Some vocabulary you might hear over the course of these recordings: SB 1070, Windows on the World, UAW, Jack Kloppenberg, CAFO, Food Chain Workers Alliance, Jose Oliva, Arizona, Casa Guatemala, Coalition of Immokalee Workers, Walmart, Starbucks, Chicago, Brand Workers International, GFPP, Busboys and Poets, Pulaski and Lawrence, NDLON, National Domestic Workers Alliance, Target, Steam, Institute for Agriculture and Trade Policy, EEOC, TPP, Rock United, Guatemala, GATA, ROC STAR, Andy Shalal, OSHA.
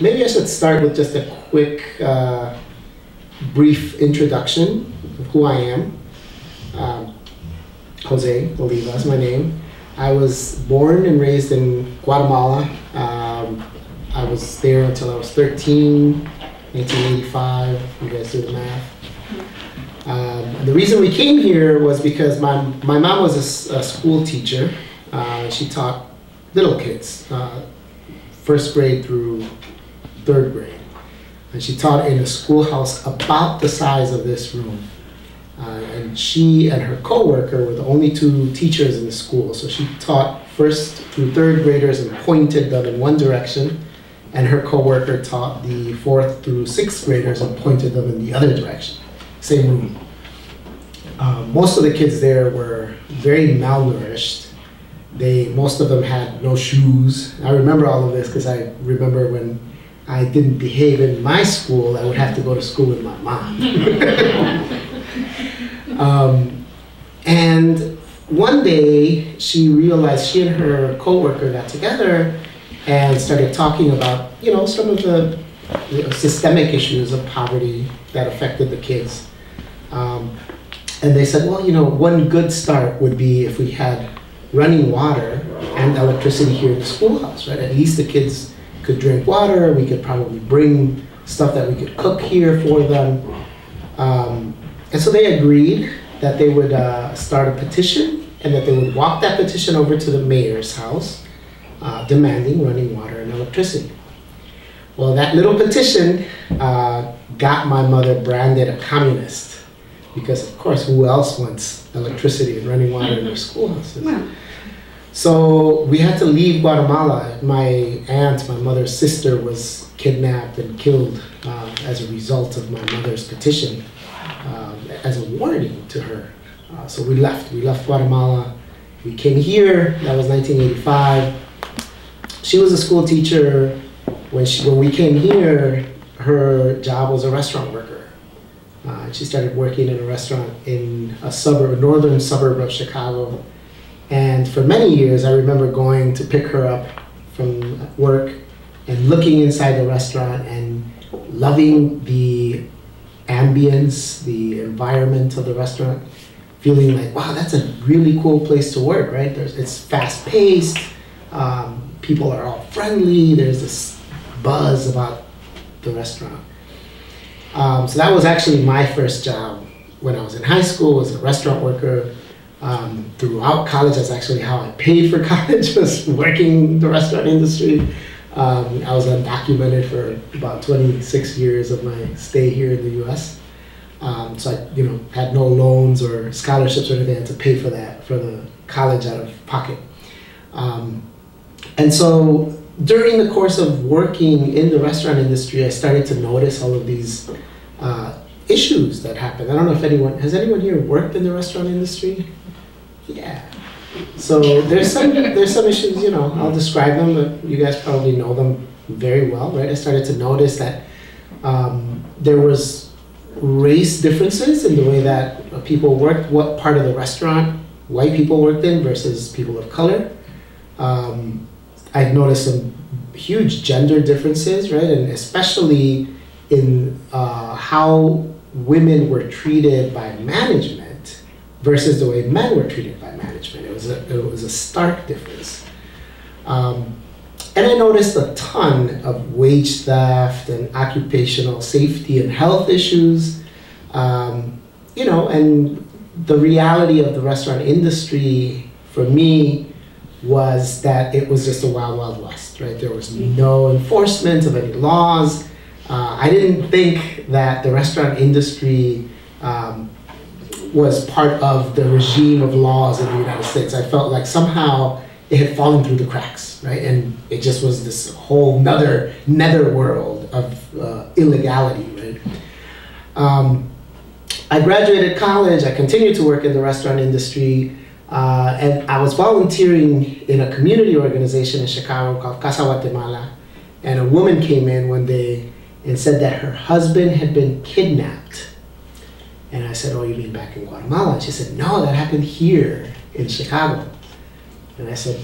Maybe I should start with just a quick, brief introduction of who I am. Jose Oliva is my name. I was born and raised in Guatemala. I was there until I was 13, 1985, you guys do the math. The reason we came here was because my mom was a school teacher. She taught little kids, first grade through third grade. And she taught in a schoolhouse about the size of this room. And she and her co-worker were the only two teachers in the school. So she taught first through third graders and pointed them in one direction. And her co-worker taught the fourth through sixth graders and pointed them in the other direction. Same room. Most of the kids there were very malnourished. Most of them had no shoes. I remember all of this because I remember when I didn't behave in my school, I would have to go to school with my mom. And one day she realized, she and her coworker got together and started talking about, you know, some of the systemic issues of poverty that affected the kids. And they said, well, you know, one good start would be if we had running water and electricity here in the schoolhouse, right? At least the kids could drink water. We could probably bring stuff that we could cook here for them. And so they agreed that they would start a petition and that they would walk that petition over to the mayor's house, demanding running water and electricity. Well, that little petition got my mother branded a communist. Because of course, who else wants electricity and running water in their schoolhouses? Wow. So we had to leave Guatemala. My aunt, my mother's sister, was kidnapped and killed as a result of my mother's petition, as a warning to her. So we left. We left Guatemala. We came here. That was 1985. She was a school teacher. When we came here, her job was a restaurant worker. She started working in a restaurant in a suburb, northern suburb of Chicago. And for many years, I remember going to pick her up from work and looking inside the restaurant and loving the ambience, the environment of the restaurant, feeling like, wow, that's a really cool place to work, right? It's fast-paced, people are all friendly, there's this buzz about the restaurant. So that was actually my first job when I was in high school as a restaurant worker. Throughout college, that's actually how I paid for college, was working the restaurant industry. I was undocumented for about 26 years of my stay here in the US. So I had no loans or scholarships or anything. I had to pay for that, for the college out of pocket. And so during the course of working in the restaurant industry, I started to notice all of these issues that happened. I don't know if has anyone here worked in the restaurant industry? Yeah. So there's some issues, I'll describe them, but you guys probably know them very well, right? I started to notice that there was race differences in the way that people worked, what part of the restaurant white people worked in versus people of color. I've noticed some huge gender differences, right? And especially in how women were treated by management versus the way men were treated by management. It was a stark difference. And I noticed a ton of wage theft and occupational safety and health issues, and the reality of the restaurant industry for me was that it was just a wild, wild west, right? There was no enforcement of any laws. I didn't think that the restaurant industry was part of the regime of laws in the United States. I felt like somehow it had fallen through the cracks, right? And it just was this whole nether world of illegality, right? I graduated college. I continued to work in the restaurant industry. And I was volunteering in a community organization in Chicago called Casa Guatemala, and a woman came in one day and said that her husband had been kidnapped. And I said, oh, you mean back in Guatemala? And she said, no, that happened here in Chicago. And I said,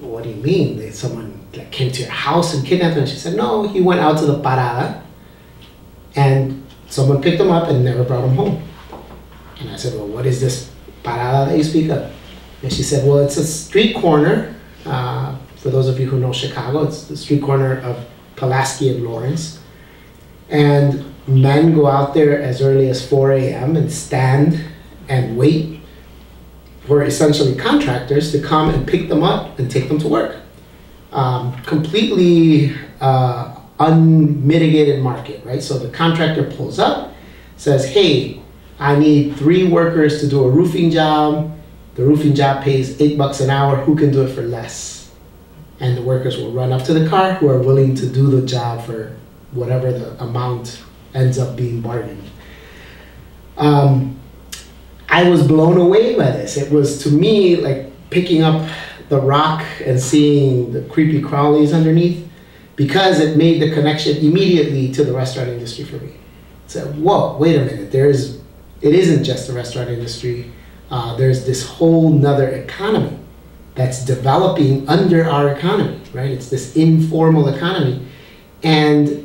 well, what do you mean? That someone like, came to your house and kidnapped him? And she said, no, he went out to the parada and someone picked him up and never brought him home. And I said, well, what is this parada that you speak of? And she said, well, it's a street corner. For those of you who know Chicago, it's the street corner of Pulaski and Lawrence. And men go out there as early as 4 a.m. and stand and wait for essentially contractors to come and pick them up and take them to work. Completely unmitigated market, right? So the contractor pulls up, says, hey, I need 3 workers to do a roofing job. The roofing job pays $8 an hour. Who can do it for less? And the workers will run up to the car who are willing to do the job for whatever the amount ends up being bargained. I was blown away by this. It was, to me, like picking up the rock and seeing the creepy crawlies underneath, because it made the connection immediately to the restaurant industry for me. So, whoa, wait a minute, it isn't just the restaurant industry. There's this whole nother economy that's developing under our economy, right? It's this informal economy. And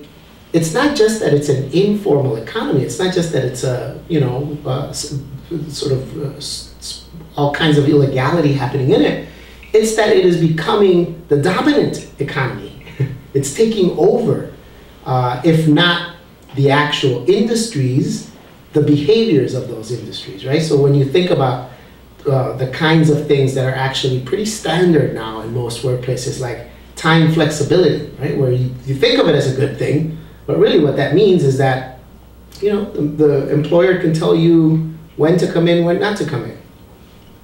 it's not just that it's an informal economy. It's not just that it's a, you know, sort of all kinds of illegality happening in it. It's that it is becoming the dominant economy. It's taking over, if not the actual industries, the behaviors of those industries, right? So when you think about the kinds of things that are actually pretty standard now in most workplaces, like time flexibility, right? Where you think of it as a good thing, but really what that means is that, you know, the employer can tell you when to come in, when not to come in.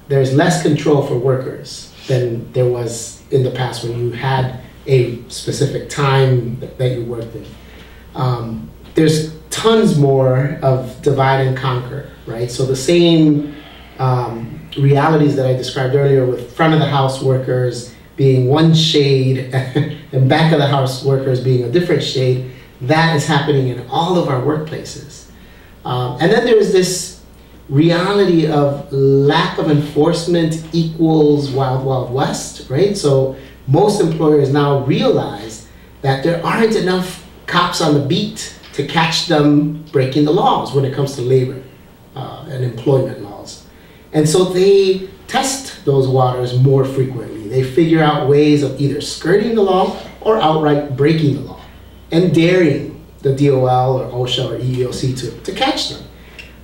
There's less control for workers than there was in the past when you had a specific time that you worked in. There's tons more of divide and conquer, right? So the same realities that I described earlier with front of the house workers being one shade and back of the house workers being a different shade, that is happening in all of our workplaces. And then there's this reality of lack of enforcement equals wild, wild west, right? So most employers now realize that there aren't enough cops on the beat to catch them breaking the laws when it comes to labor and employment laws. And so they test those waters more frequently. They figure out ways of either skirting the law or outright breaking the law and daring the DOL or OSHA or EEOC to catch them.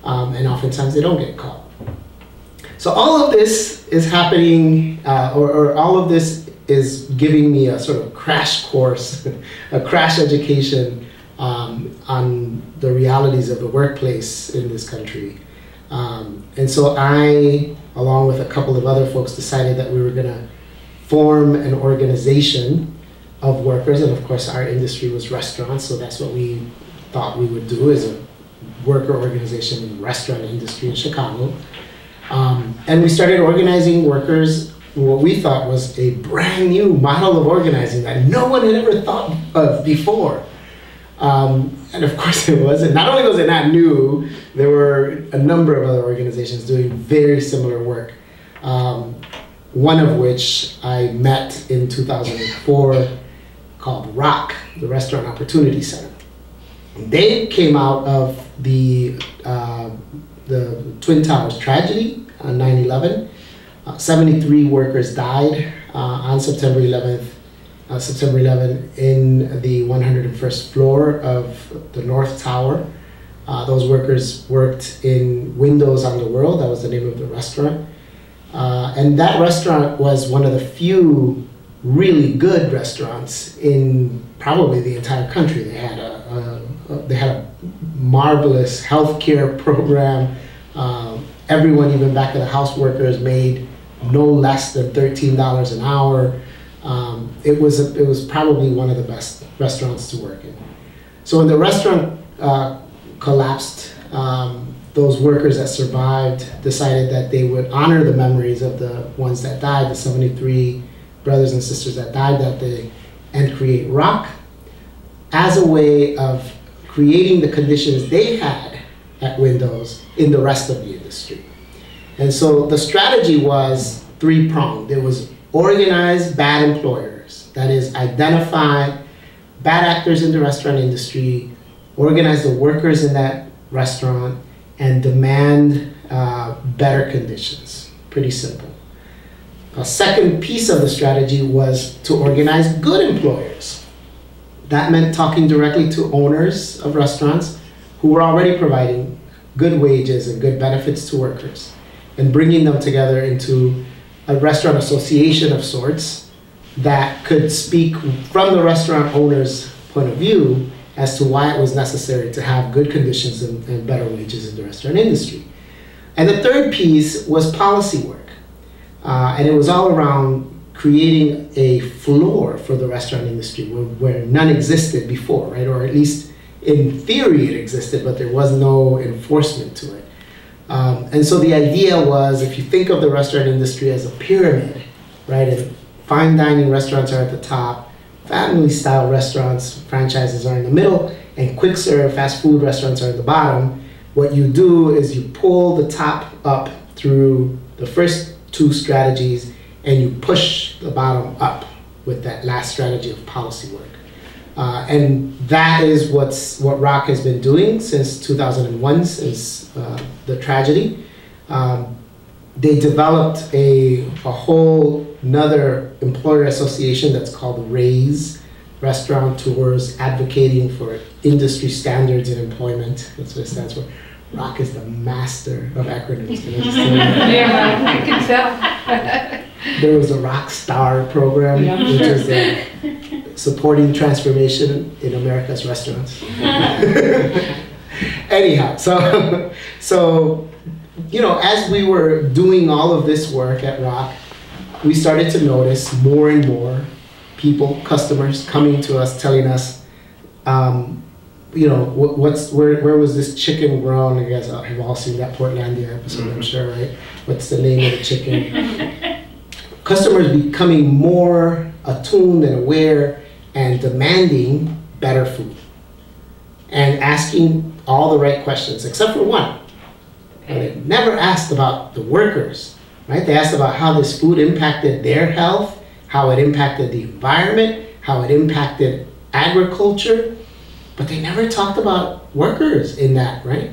And oftentimes they don't get caught. So all of this is happening, or all of this is giving me a sort of crash course, a crash education on the realities of the workplace in this country. And so I, along with a couple of other folks, decided that we were going to form an organization of workers. And of course, our industry was restaurants, so that's what we thought we would do, is a worker organization in the restaurant industry in Chicago. And we started organizing workers in what we thought was a brand new model of organizing that no one had ever thought of before. And of course it wasn't. Not only was it not new, there were a number of other organizations doing very similar work. One of which I met in 2004 called ROC, the Restaurant Opportunity Center. They came out of the Twin Towers tragedy on 9/11. 73 workers died on September 11th. September 11 in the 101st floor of the North Tower. Those workers worked in Windows on the World. That was the name of the restaurant. And that restaurant was one of the few really good restaurants in probably the entire country. They had a marvelous healthcare program. Everyone, even back of the house workers, made no less than $13 an hour. It was probably one of the best restaurants to work in. So when the restaurant collapsed, those workers that survived decided that they would honor the memories of the ones that died, the 73 brothers and sisters that died that day, and create ROC as a way of creating the conditions they had at Windows in the rest of the industry. And so the strategy was three-pronged. It was organize bad employers, that is, identify bad actors in the restaurant industry, organize the workers in that restaurant, and demand better conditions. Pretty simple. A second piece of the strategy was to organize good employers. That meant talking directly to owners of restaurants who were already providing good wages and good benefits to workers, and bringing them together into a restaurant association of sorts that could speak from the restaurant owner's point of view as to why it was necessary to have good conditions and better wages in the restaurant industry. And the third piece was policy work. And it was all around creating a floor for the restaurant industry where none existed before, right? Or at least in theory it existed, but there was no enforcement to it. And so the idea was, if you think of the restaurant industry as a pyramid, right, and fine dining restaurants are at the top, family style restaurants, franchises are in the middle, and quick serve fast food restaurants are at the bottom, what you do is you pull the top up through the first two strategies and you push the bottom up with that last strategy of policy work. And that is what ROC has been doing since 2001, since the tragedy. They developed a whole another employer association that's called RAISE, Restaurateurs Advocating for Industry Standards in Employment. That's what it stands for. ROC is the master of acronyms. Yeah, I can tell. There was a ROC STAR program, yeah, which is supporting transformation in America's restaurants. Anyhow, so you know, as we were doing all of this work at ROC, we started to notice more and more people, customers, coming to us telling us, you know, where was this chicken grown? You guys have all seen that Portlandia episode, I'm sure, right? What's the name of the chicken? Customers becoming more attuned and aware and demanding better food and asking all the right questions, except for one. They never asked about the workers, right? They asked about how this food impacted their health, how it impacted the environment, how it impacted agriculture, but they never talked about workers in that, right?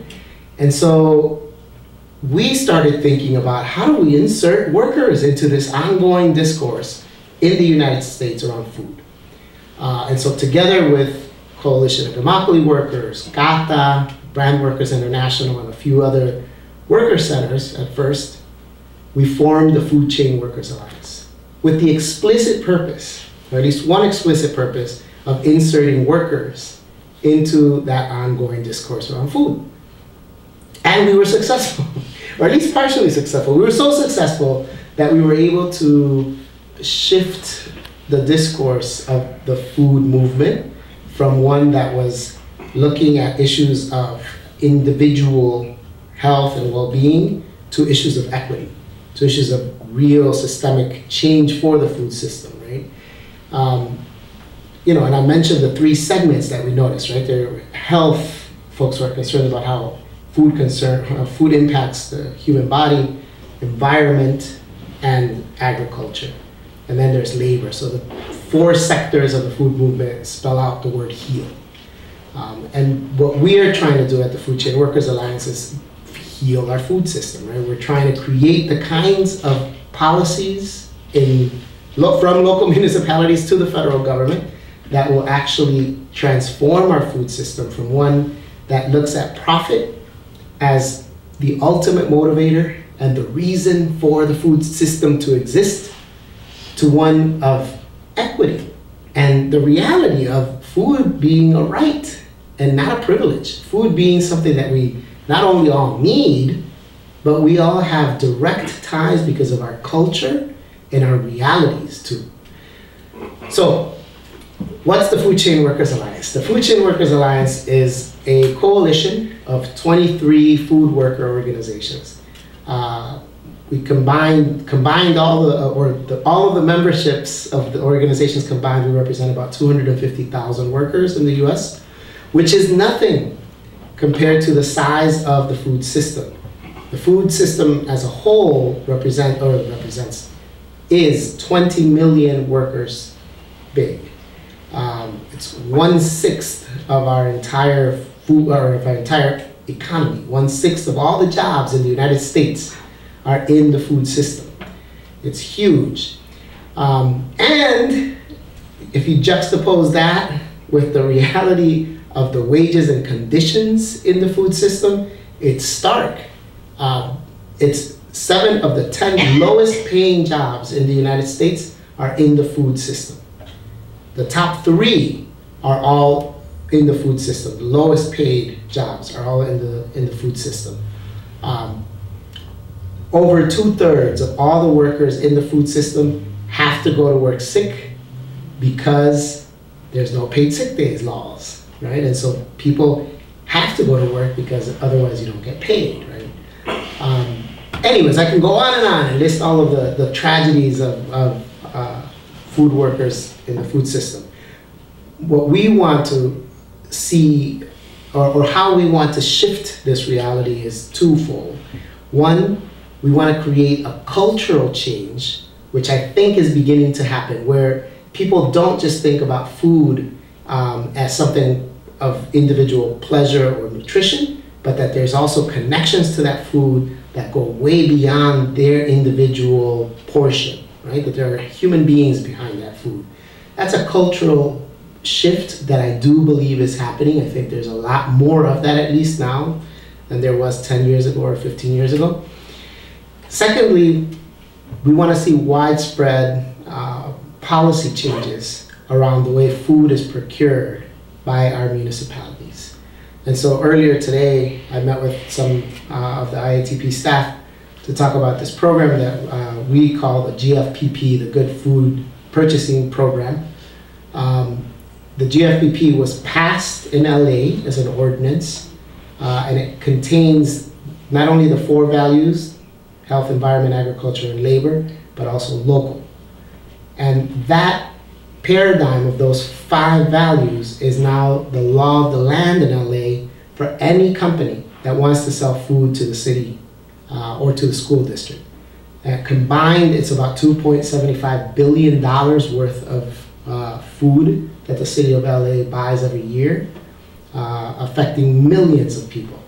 And so we started thinking about, how do we insert workers into this ongoing discourse in the United States around food? And so together with Coalition of Immokalee Workers, GATA, Brand Workers International, and a few other worker centers at first, we formed the Food Chain Workers Alliance with the explicit purpose, or at least one explicit purpose, of inserting workers into that ongoing discourse around food. And we were successful. Or at least partially successful. We were so successful that we were able to shift the discourse of the food movement from one that was looking at issues of individual health and well-being to issues of equity, to issues of real systemic change for the food system, right? You know, and I mentioned the three segments that we noticed, right? There were health, folks who are concerned about how food food impacts the human body, environment, and agriculture. And then there's labor. So the four sectors of the food movement spell out the word heal. And what we are trying to do at the Food Chain Workers Alliance is heal our food system, right? We're trying to create the kinds of policies from local municipalities to the federal government that will actually transform our food system from one that looks at profit as the ultimate motivator and the reason for the food system to exist, to one of equity and the reality of food being a right and not a privilege. Food being something that we not only all need, but we all have direct ties because of our culture and our realities too. So what's the Food Chain Workers Alliance? The Food Chain Workers Alliance is a coalition of 23 food worker organizations. We combined all of the memberships of the organizations combined. We represent about 250,000 workers in the U.S., which is nothing compared to the size of the food system. The food system as a whole represents is 20 million workers big. It's 1/6 of our entire food, or of our entire economy. 1/6 of all the jobs in the United States are in the food system. It's huge. And if you juxtapose that with the reality of the wages and conditions in the food system, it's stark. It's 7 of the 10 lowest paying jobs in the United States are in the food system. The top 3 are all in the food system. The lowest paid jobs are all in the food system. Over 2/3 of all the workers in the food system have to go to work sick because there's no paid sick days laws, right? And so people have to go to work because otherwise you don't get paid, right? Anyways, I can go on and list all of the tragedies of food workers in the food system. What we want to see, or how we want to shift this reality, is twofold. One, we want to create a cultural change, which I think is beginning to happen, where people don't just think about food as something of individual pleasure or nutrition, but that there's also connections to that food that go way beyond their individual portion, right? That there are human beings behind that food. That's a cultural shift that I do believe is happening. I think there's a lot more of that, at least now, than there was 10 years ago or 15 years ago. Secondly, we want to see widespread policy changes around the way food is procured by our municipalities. And so earlier today, I met with some of the IATP staff to talk about this program that we call the GFPP, the Good Food Purchasing Program. The GFPP was passed in LA as an ordinance, and it contains not only the 4 values, health, environment, agriculture, and labor, but also local. And that paradigm of those 5 values is now the law of the land in LA for any company that wants to sell food to the city or to the school district. Combined, it's about $2.75 billion worth of food that the city of LA buys every year, affecting millions of people.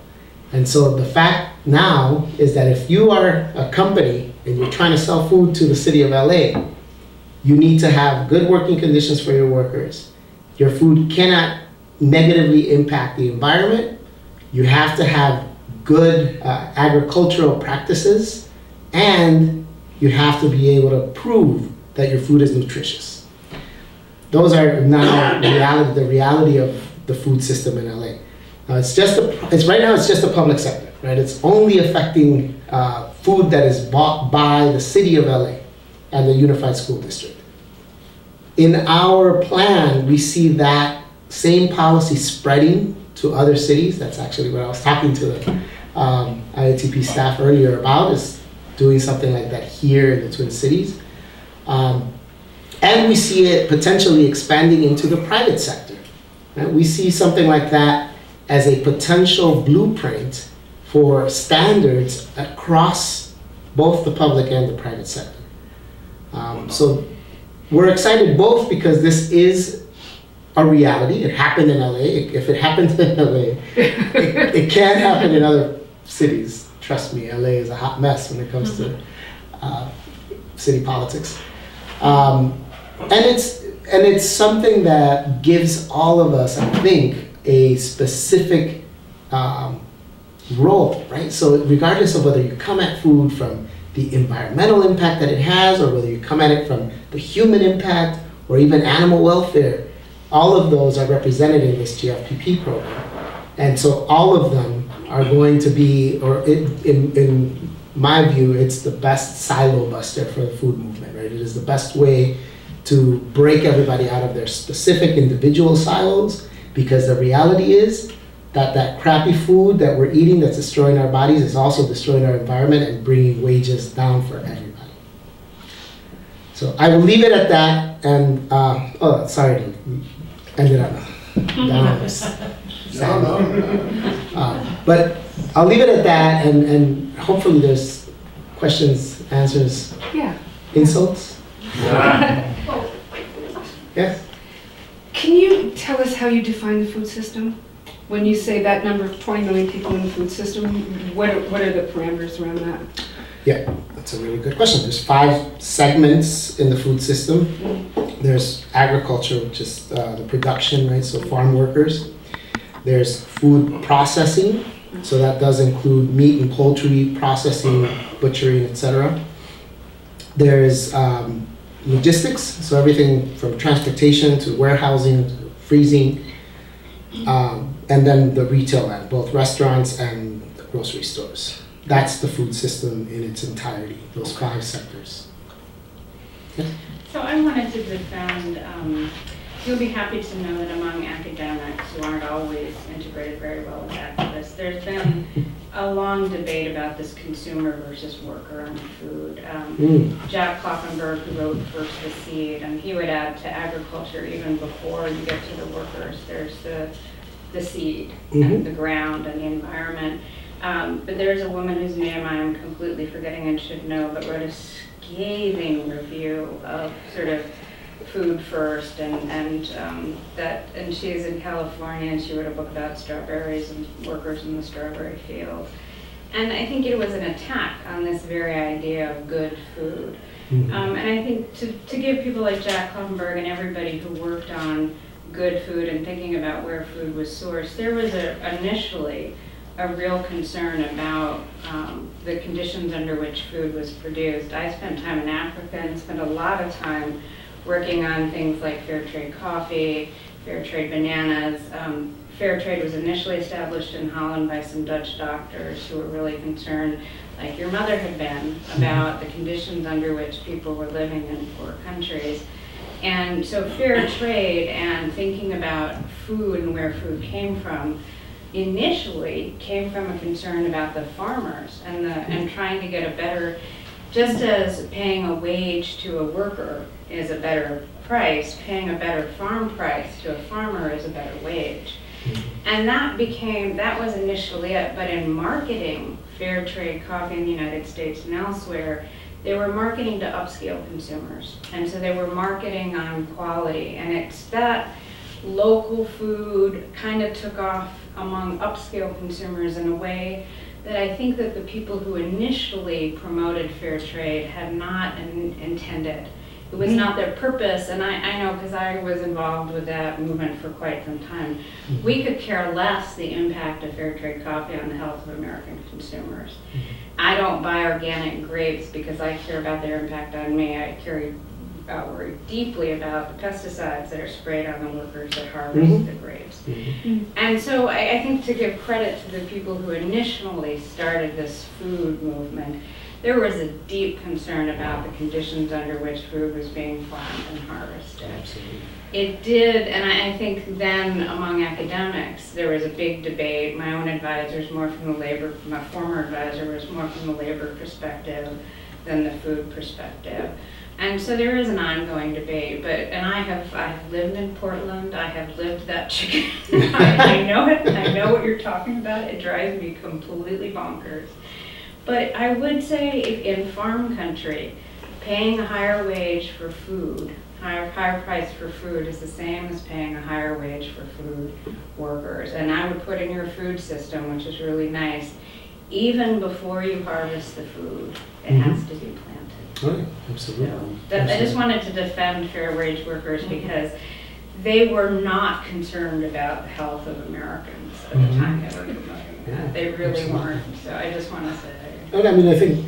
And so the fact now is that if you are a company and you're trying to sell food to the city of LA, you need to have good working conditions for your workers. Your food cannot negatively impact the environment. You have to have good agricultural practices, and you have to be able to prove that your food is nutritious. Those are now the reality of the food system in LA. Right now it's just the public sector, right? It's only affecting food that is bought by the city of LA and the Unified School District. In our plan, we see that same policy spreading to other cities. That's actually what I was talking to the IATP staff earlier about, is doing something like that here in the Twin Cities. And we see it potentially expanding into the private sector, right? We see something like that as a potential blueprint for standards across both the public and the private sector. So we're excited both because this is a reality. It happened in LA. If it happens in LA, it can happen in other cities. Trust me, LA is a hot mess when it comes to city politics. And it's something that gives all of us, I think, a specific role, right? So regardless of whether you come at food from the environmental impact that it has, or whether you come at it from the human impact, or even animal welfare, all of those are represented in this GFPP program. And so all of them are going to be, in my view, it's the best silo buster for the food movement, right? It is the best way to break everybody out of their specific individual silos, because the reality is that that crappy food that we're eating that's destroying our bodies is also destroying our environment and bringing wages down for everybody. So I will leave it at that, and oh, sorry to end it on a down sound. But I'll leave it at that, and hopefully there's questions, answers. Yeah. Insults? Yes? Can you tell us how you define the food system? When you say that number of 20 million people in the food system, what are the parameters around that? Yeah, that's a really good question. There's 5 segments in the food system. There's agriculture, which is the production, right? So farm workers. There's food processing. So that does include meat and poultry processing, butchering, etc. There's logistics. So everything from transportation to warehousing, to freezing. And then the retail end, both restaurants and the grocery stores. That's the food system in its entirety, those 5 sectors. Yeah. So I wanted to defend, you'll be happy to know that among academics who aren't always integrated very well with activists, there's been a long debate about this consumer versus worker on food. Jack Kloppenberg, who wrote First the Seed, and he would add to agriculture even before you get to the workers, there's the seed and the ground and the environment. But there's a woman whose name I'm completely forgetting and should know, but wrote a scathing review of sort of food first, and she's in California, and she wrote a book about strawberries and workers in the strawberry field. And I think it was an attack on this very idea of good food. And I think to give people like Jack Kloppenberg and everybody who worked on good food and thinking about where food was sourced, there was initially a real concern about the conditions under which food was produced. I spent time in Africa and spent a lot of time working on things like fair trade coffee, fair trade bananas. Fair trade was initially established in Holland by some Dutch doctors who were really concerned, like your mother had been, about the conditions under which people were living in poor countries. And so fair trade and thinking about food and where food came from initially came from a concern about the farmers and trying to get a better, just as paying a wage to a worker is a better price, paying a better farm price to a farmer is a better wage. And that was initially it, but in marketing fair trade coffee in the United States and elsewhere, they were marketing to upscale consumers. And so they were marketing on quality, and it's that local food kind of took off among upscale consumers in a way that I think that the people who initially promoted fair trade had not intended. It was not their purpose, and I know because I was involved with that movement for quite some time. We could care less the impact of fair trade coffee on the health of American consumers. I don't buy organic grapes because I care about their impact on me. I worry deeply about the pesticides that are sprayed on the workers that harvest the grapes. And so I think to give credit to the people who initially started this food movement, there was a deep concern about the conditions under which food was being farmed and harvested. Absolutely. It did, and I think then among academics, there was a big debate. My own advisor's more from the labor, my former advisor was more from the labor perspective than the food perspective. And so there is an ongoing debate, and I've lived in Portland, I have lived that chicken. I know it, I know what you're talking about. It drives me completely bonkers. But I would say if in farm country, paying a higher wage for food, higher price for food is the same as paying a higher wage for food workers. And I would put in your food system, which is really nice, even before you harvest the food, it has to be planted. Right, absolutely. So I just wanted to defend fair wage workers because they were not concerned about the health of Americans at the time they were promoting that. They really weren't, so I just want to say. And I mean, I think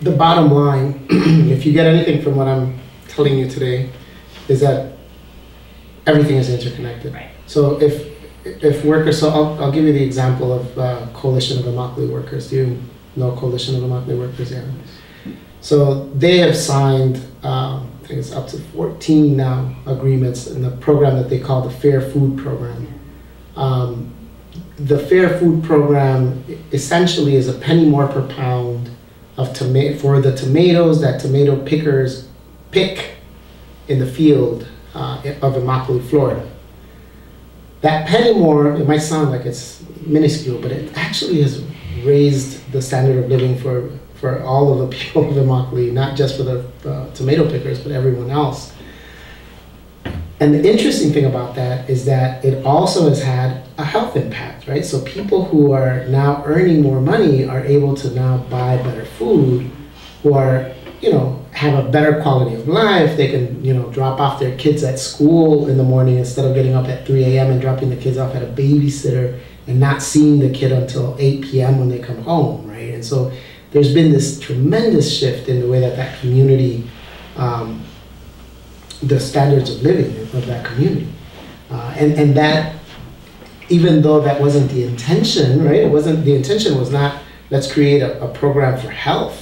the bottom line, if you get anything from what I'm telling you today, is that everything is interconnected. Right. So if workers, so I'll give you the example of Coalition of Immokalee Workers. Do you know Coalition of Immokalee Workers? Yeah. So they have signed, I think it's up to 14 now, agreements in the program that they call the Fair Food Program. The Fair Food Program essentially is a penny more per pound of for the tomatoes that tomato pickers pick in the field of Immokalee, Florida. That penny more, it might sound like it's minuscule, but it actually has raised the standard of living for for all of the people of Immokalee, not just for the tomato pickers, but everyone else. And the interesting thing about that is that it also has had a health impact, right? So people who are now earning more money are able to now buy better food, who are, you know, have a better quality of life. They can, you know, drop off their kids at school in the morning instead of getting up at 3 a.m. and dropping the kids off at a babysitter and not seeing the kid until 8 p.m. when they come home, right? And so there's been this tremendous shift in the way that that community, the standards of living of that community. And that, even though that wasn't the intention, right? It wasn't, the intention was not, let's create a program for health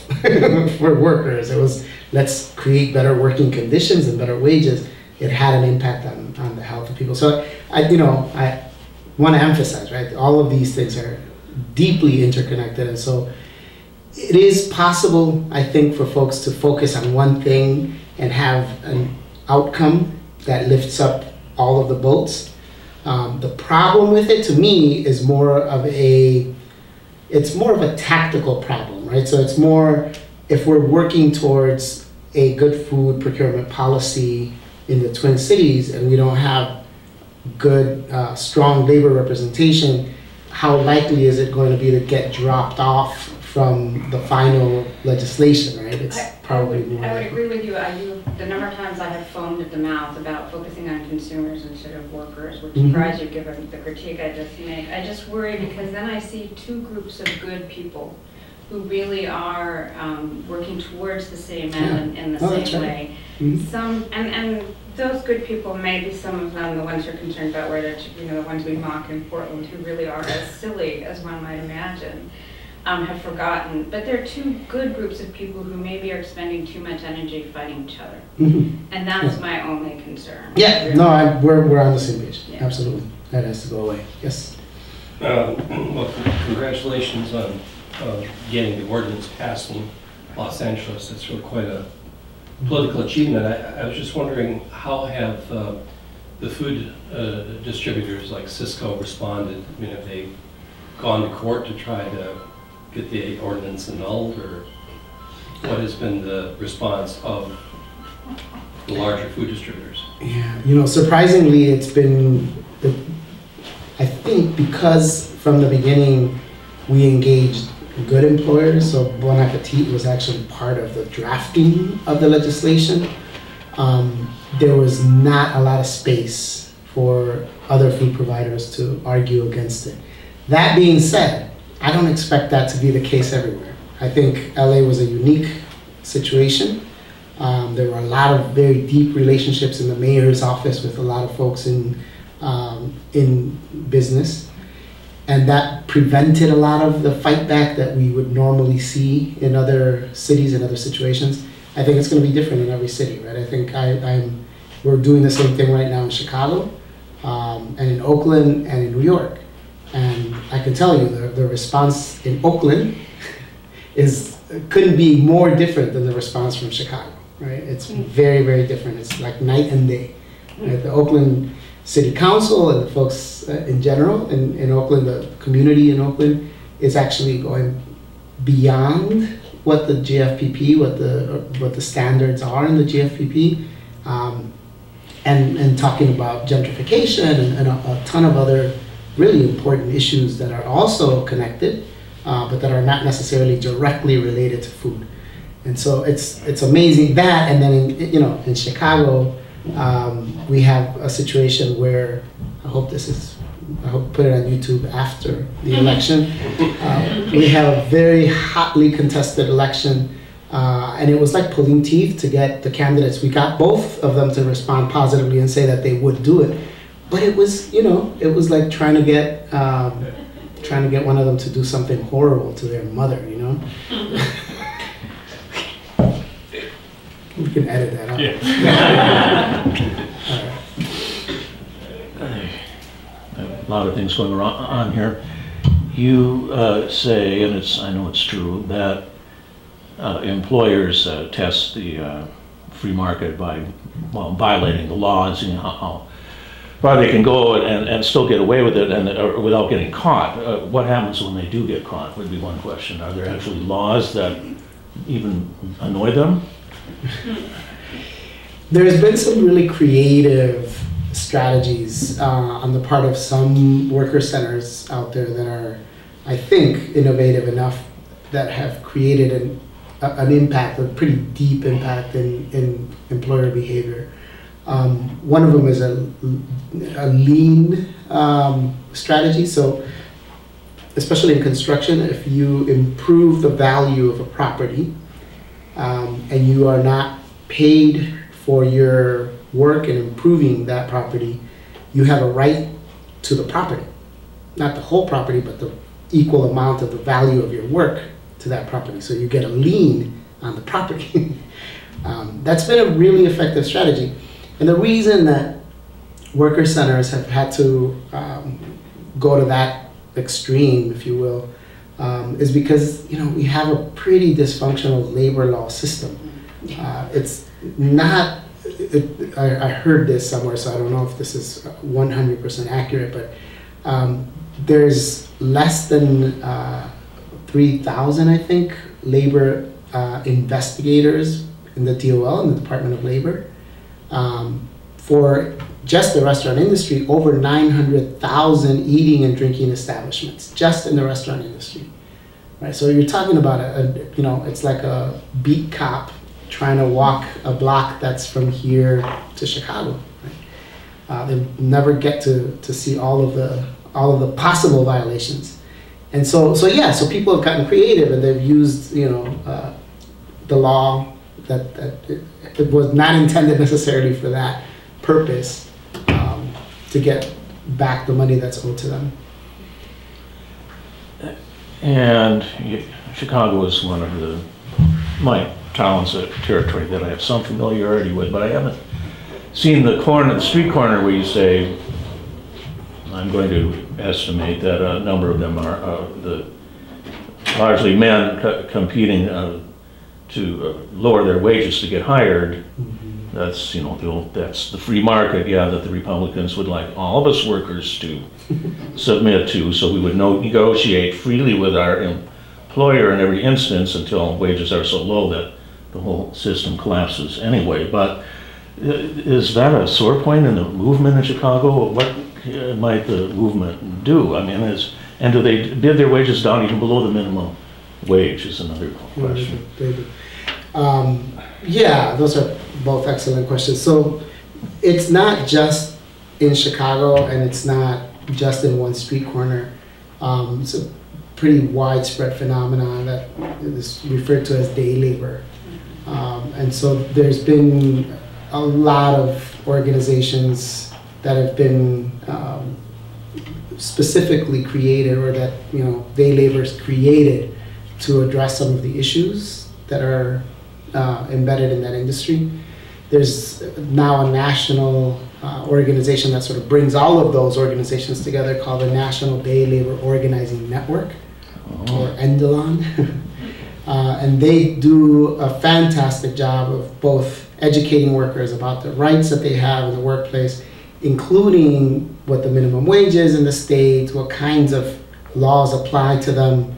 for workers. It was, let's create better working conditions and better wages. It had an impact on the health of people. So I, you know, I want to emphasize, right? All of these things are deeply interconnected. And so it is possible, I think, for folks to focus on one thing and have an outcome that lifts up all of the boats. The problem with it, to me, is more of a, it's more of a tactical problem, right? So it's more, if we're working towards a good food procurement policy in the Twin Cities and we don't have good, strong labor representation, how likely is it going to be to get dropped off from the final legislation, right? It's probably more. I would agree with you. The number of times I have foamed at the mouth about focusing on consumers instead of workers, which surprised you given the critique I just made. I just worry because then I see two groups of good people who really are working towards the same end in the same way. Some and those good people, maybe some of them, the ones you're concerned about, where they're, you know, the ones we mock in Portland, who really are as silly as one might imagine. Have forgotten, but there are two good groups of people who maybe are spending too much energy fighting each other, and that's my only concern. Yeah, really. No, we're on the same page. Yeah. Absolutely, that has to go away. Yes. Well, congratulations on getting the ordinance passed in Los Angeles. It's really quite a political achievement. I was just wondering, how have the food distributors like Cisco responded? I mean, have they gone to court to try to get the ordinance annulled, or what has been the response of the larger food distributors? Yeah, you know, surprisingly, it's been, I think because from the beginning we engaged good employers, so Bon Appetit was actually part of the drafting of the legislation. There was not a lot of space for other food providers to argue against it. That being said, I don't expect that to be the case everywhere. I think LA was a unique situation. There were a lot of very deep relationships in the mayor's office with a lot of folks in business. And that prevented a lot of the fight back that we would normally see in other cities and other situations. I think it's gonna be different in every city, right? I think we're doing the same thing right now in Chicago and in Oakland and in New York. And I can tell you the response in Oakland couldn't be more different than the response from Chicago, right? It's very, very different. It's like night and day. Right? The Oakland City Council and the folks in general in Oakland, the community in Oakland, is actually going beyond what the GFPP, what the standards are in the GFPP, and talking about gentrification and a ton of other really important issues that are also connected, but that are not necessarily directly related to food. And so it's amazing that, and then in Chicago, we have a situation where, I hope put it on YouTube after the election, we have a very hotly contested election, and it was like pulling teeth to get the candidates. We got both of them to respond positively and say that they would do it. But it was, you know, it was like trying to get one of them to do something horrible to their mother, you know. We can edit that out. Yeah. A lot of things going on here. You say, and I know it's true, that employers test the free market by violating the laws, you know. But they can go and still get away with it or without getting caught. What happens when they do get caught would be one question. Are there actually laws that even annoy them? There's been some really creative strategies on the part of some worker centers out there that are, I think, innovative enough that have created an impact, a pretty deep impact in employer behavior. One of them is a lean strategy. So, especially in construction, if you improve the value of a property and you are not paid for your work in improving that property, you have a right to the property. Not the whole property, but the equal amount of the value of your work to that property. So you get a lien on the property. That's been a really effective strategy. And the reason that worker centers have had to go to that extreme, if you will, is because, you know, we have a pretty dysfunctional labor law system. It's not, I heard this somewhere, so I don't know if this is 100% accurate, but there's less than 3,000, I think, labor investigators in the DOL, in the Department of Labor. For just the restaurant industry, over 900,000 eating and drinking establishments, just in the restaurant industry, right? So you're talking about a you know, it's like a beat cop trying to walk a block that's from here to Chicago. Right? They never get to see all of the possible violations, and so yeah, so people have gotten creative and they've used, you know, the law that it was not intended necessarily for that purpose, to get back the money that's owed to them. And Chicago is one of my towns, a territory that I have some familiarity with, but I haven't seen the street corner where you say, I'm going to estimate that a number of them are largely men competing to lower their wages to get hired. Mm-hmm. That's, you know, that's the free market, yeah, that the Republicans would like all of us workers to submit to, so we would negotiate freely with our employer in every instance until wages are so low that the whole system collapses anyway. But is that a sore point in the movement in Chicago? What might the movement do? I mean, and do they bid their wages down even below the minimum wage is another question. Yeah, those are both excellent questions. So it's not just in Chicago and it's not just in one street corner. It's a pretty widespread phenomenon that is referred to as day labor. And so there's been a lot of organizations that have been specifically created, or that, you know, day laborers created to address some of the issues that are embedded in that industry. There's now a national organization that sort of brings all of those organizations together called the National Day Labor Organizing Network, or NDLON. And they do a fantastic job of both educating workers about the rights that they have in the workplace, including what the minimum wage is in the state, what kinds of laws apply to them,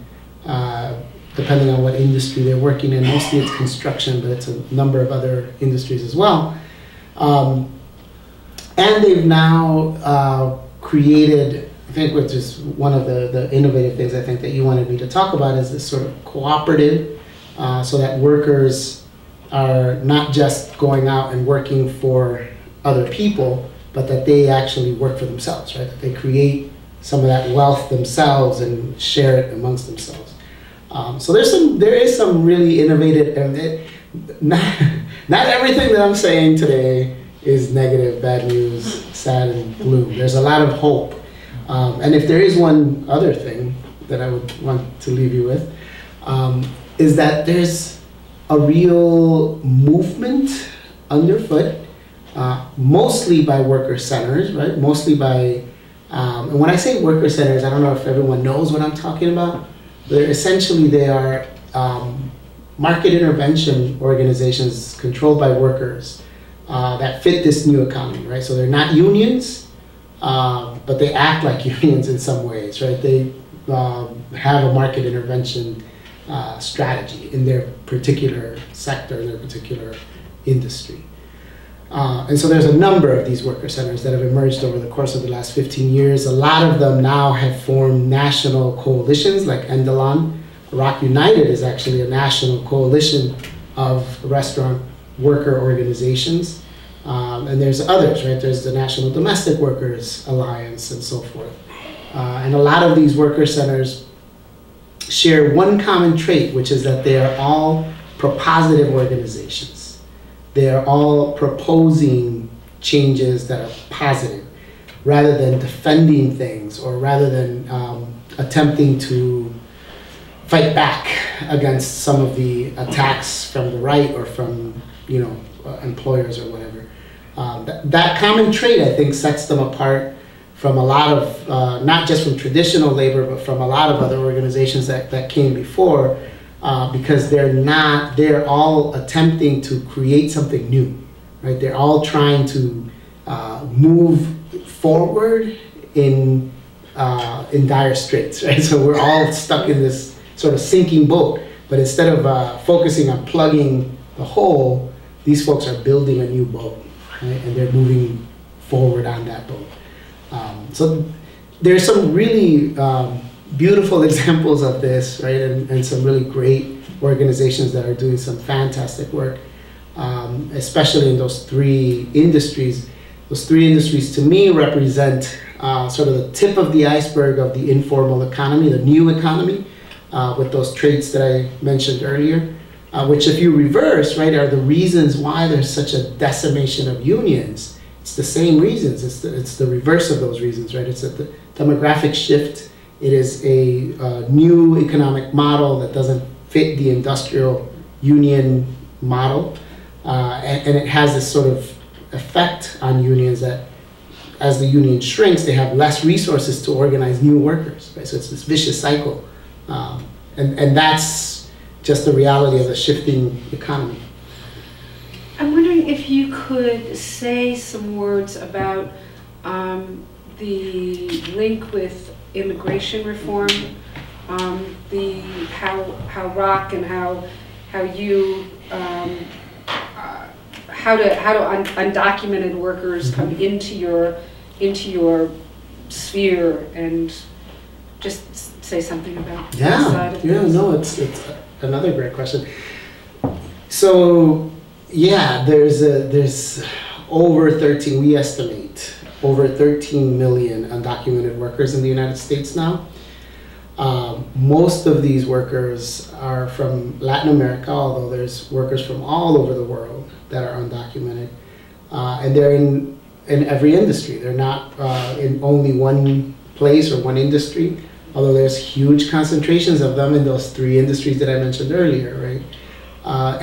depending on what industry they're working in. Mostly it's construction, but it's a number of other industries as well. And they've now created, I think, which is one of the innovative things I think that you wanted me to talk about, is this sort of cooperative, so that workers are not just going out and working for other people, but that they actually work for themselves, right? That they create some of that wealth themselves and share it amongst themselves. So there is some really innovative, and not everything that I'm saying today is negative, bad news, sad and gloom. There's a lot of hope. And if there is one other thing that I would want to leave you with, is that there's a real movement underfoot, mostly by worker centers, right? Mostly by, and when I say worker centers, I don't know if everyone knows what I'm talking about. They're essentially, they are market intervention organizations controlled by workers that fit this new economy, right? So they're not unions, but they act like unions in some ways, right? They have a market intervention strategy in their particular sector, in their particular industry. And so there's a number of these worker centers that have emerged over the course of the last 15 years. A lot of them now have formed national coalitions like NDLON. Rock United is actually a national coalition of restaurant worker organizations. And there's others, right? There's the National Domestic Workers Alliance and so forth. And a lot of these worker centers share one common trait, which is that they are all propositive organizations. They're all proposing changes that are positive, rather than defending things, or rather than attempting to fight back against some of the attacks from the right or from, you know, employers or whatever. That common trait, I think, sets them apart from a lot of, not just from traditional labor, but from a lot of other organizations that came before. Because they're all attempting to create something new, right? They're all trying to move forward in dire straits, right? So we're all stuck in this sort of sinking boat, but instead of focusing on plugging the hole, these folks are building a new boat, right? And they're moving forward on that boat. So there's some really beautiful examples of this, right, and some really great organizations that are doing some fantastic work, especially in those three industries. Those three industries, to me, represent sort of the tip of the iceberg of the informal economy, the new economy, with those traits that I mentioned earlier, which, if you reverse, right, are the reasons why there's such a decimation of unions. It's the same reasons. It's the reverse of those reasons, right? It's the demographic shift. It is a new economic model that doesn't fit the industrial union model. And it has this sort of effect on unions that as the union shrinks, they have less resources to organize new workers, right? So it's this vicious cycle. And that's just the reality of a shifting economy. I'm wondering if you could say some words about the link with immigration reform, how ROC and how you how do undocumented workers come into your sphere, and just say something about that side of things. No, it's another great question. So yeah, there's over 13, we estimate, over 13 million undocumented workers in the United States now. Most of these workers are from Latin America, although there's workers from all over the world that are undocumented. And they're in every industry. They're not in only one place or one industry, although there's huge concentrations of them in those three industries that I mentioned earlier, right?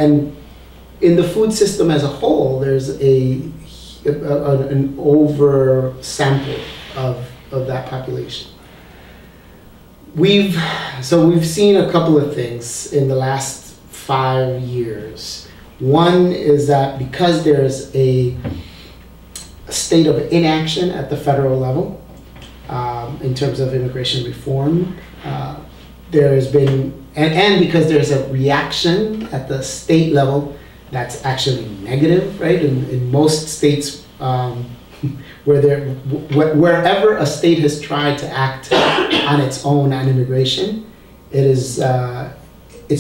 And in the food system as a whole, there's an oversample of that population. So we've seen a couple of things in the last 5 years. One is that because there's a state of inaction at the federal level in terms of immigration reform, there has been, and because there's a reaction at the state level that's actually negative, right? In most states, wherever a state has tried to act on its own on immigration, it's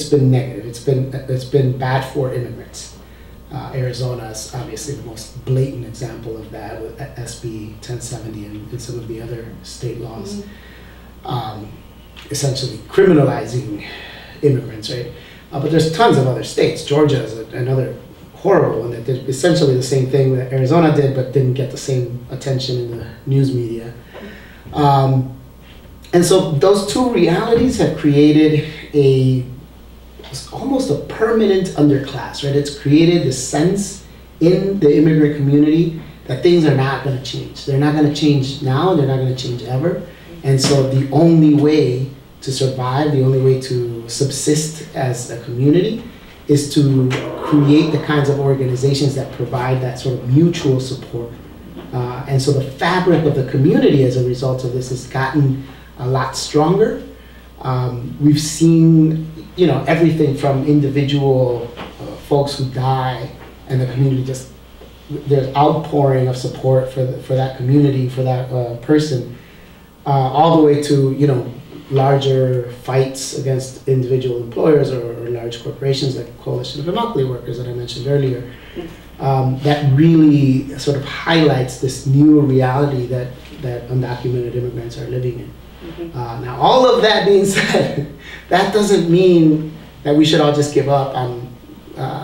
been negative. It's been bad for immigrants. Arizona is obviously the most blatant example of that, with SB 1070 and some of the other state laws, essentially criminalizing immigrants, right? But there's tons of other states. Georgia is another horrible one that did essentially the same thing that Arizona did, but didn't get the same attention in the news media. And so those two realities have created almost a permanent underclass, right? It's created this sense in the immigrant community that things are not going to change. They're not going to change now, they're not going to change ever. And so the only way to survive, the only way to subsist as a community is to create the kinds of organizations that provide that sort of mutual support. And so the fabric of the community as a result of this has gotten a lot stronger. We've seen, you know, everything from individual folks who die, and the community just, there's outpouring of support for that community, for that person, all the way to, you know, larger fights against individual employers or large corporations like the Coalition of Immokalee Workers that I mentioned earlier. That really sort of highlights this new reality that, that undocumented immigrants are living in. Mm-hmm. Now, all of that being said, that doesn't mean that we should all just give up on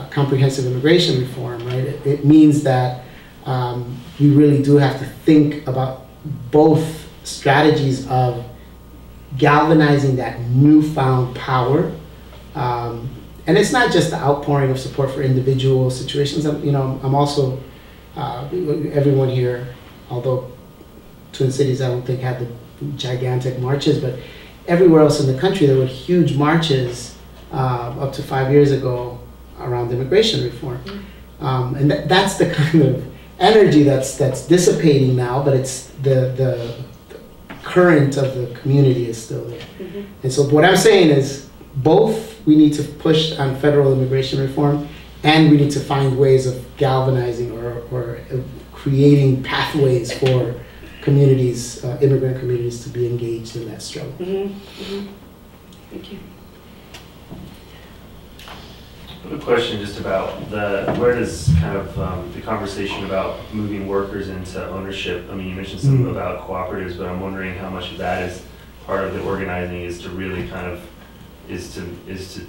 comprehensive immigration reform, right? It means that we really do have to think about both strategies of galvanizing that newfound power. And it's not just the outpouring of support for individual situations. I'm, you know, I'm also, everyone here, although Twin Cities I don't think had the gigantic marches, but everywhere else in the country there were huge marches up to 5 years ago around immigration reform. And that's the kind of energy that's dissipating now, but it's the current of the community is still there. Mm-hmm. And so what I'm saying is both we need to push on federal immigration reform, and we need to find ways of galvanizing or creating pathways for communities, immigrant communities, to be engaged in that struggle. Mm-hmm. Mm-hmm. Thank you. I have a question just about where does kind of the conversation about moving workers into ownership, I mean, you mentioned something mm-hmm. about cooperatives, but I'm wondering how much of that is part of the organizing is to really kind of is to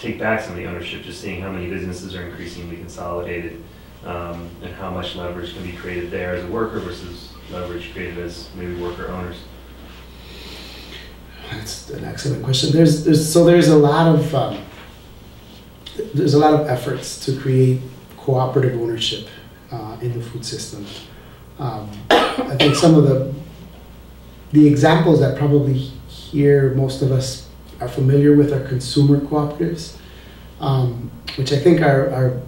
take back some of the ownership, just seeing how many businesses are increasingly consolidated, and how much leverage can be created there as a worker versus leverage created as maybe worker owners. That's an excellent question. There's a lot of efforts to create cooperative ownership in the food system. I think some of the examples that probably here most of us are familiar with our consumer cooperatives, which I think are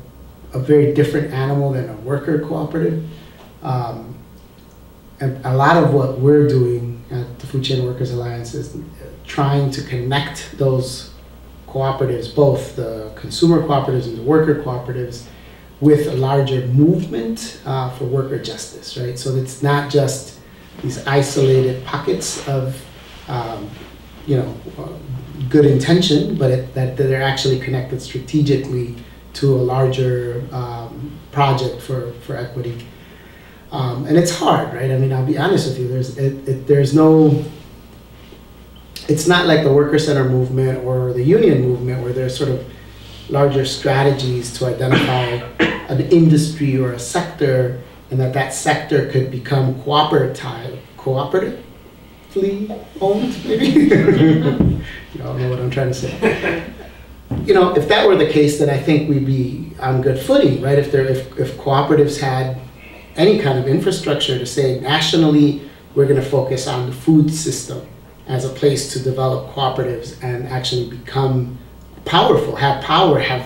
a very different animal than a worker cooperative. And a lot of what we're doing at the Food Chain Workers Alliance is trying to connect those cooperatives, both the consumer cooperatives and the worker cooperatives, with a larger movement for worker justice, right? So it's not just these isolated pockets of, you know, good intention, but that they're actually connected strategically to a larger project for equity. And it's hard, right? I mean, I'll be honest with you, it's not like the worker center movement or the union movement where there's sort of larger strategies to identify an industry or a sector and that sector could become cooperative. Owned, maybe? You all know what I'm trying to say. You know, if that were the case, then I think we'd be on good footing, right? If cooperatives had any kind of infrastructure to say nationally, we're going to focus on the food system as a place to develop cooperatives and actually become powerful, have power, have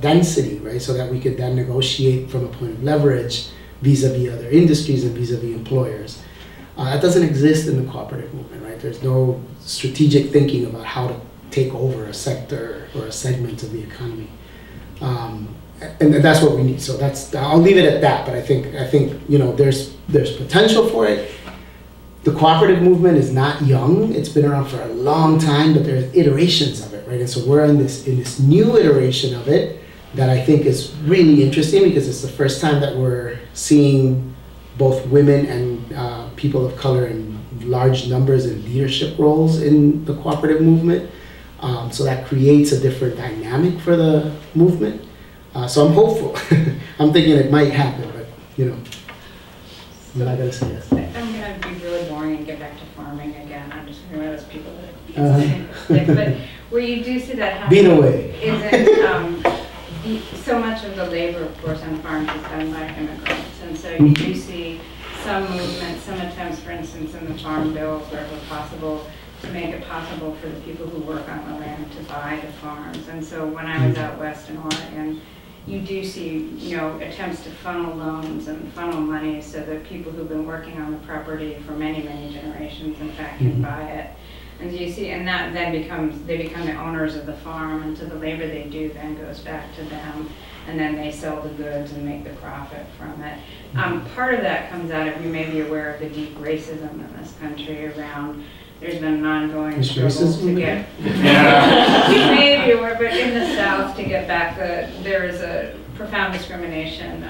density, right? So that we could then negotiate from a point of leverage vis-a-vis other industries and vis-a-vis employers. That doesn't exist in the cooperative movement, right? There's no strategic thinking about how to take over a sector or a segment of the economy, and that's what we need. So that's, I'll leave it at that. But I think you know there's potential for it. The cooperative movement is not young; it's been around for a long time, but there's iterations of it, right? And so we're in this new iteration of it that I think is really interesting because it's the first time that we're seeing both women and people of color in large numbers in leadership roles in the cooperative movement. So that creates a different dynamic for the movement. So I'm hopeful. I'm thinking it might happen, but you know, I'm not gonna say yes. I'm gonna be really boring and get back to farming again. I'm just one of those people that but where you do see that happening isn't so much of the labor, of course, on farms is done by immigrants. And so you do see some movement, some attempts, for instance, in the farm bills, wherever possible, to make it possible for the people who work on the land to buy the farms. And so when I was out west in Oregon, you do see, you know, attempts to funnel loans and funnel money so that people who've been working on the property for many, many generations, in fact, can buy it. And do you see, and that then becomes, they become the owners of the farm, and so the labor they do then goes back to them, and then they sell the goods and make the profit from it. Part of that comes out of, you may be aware of the deep racism in this country around, there's been an ongoing struggle to get, yeah. You may be aware, but in the South, to get back, there is a profound discrimination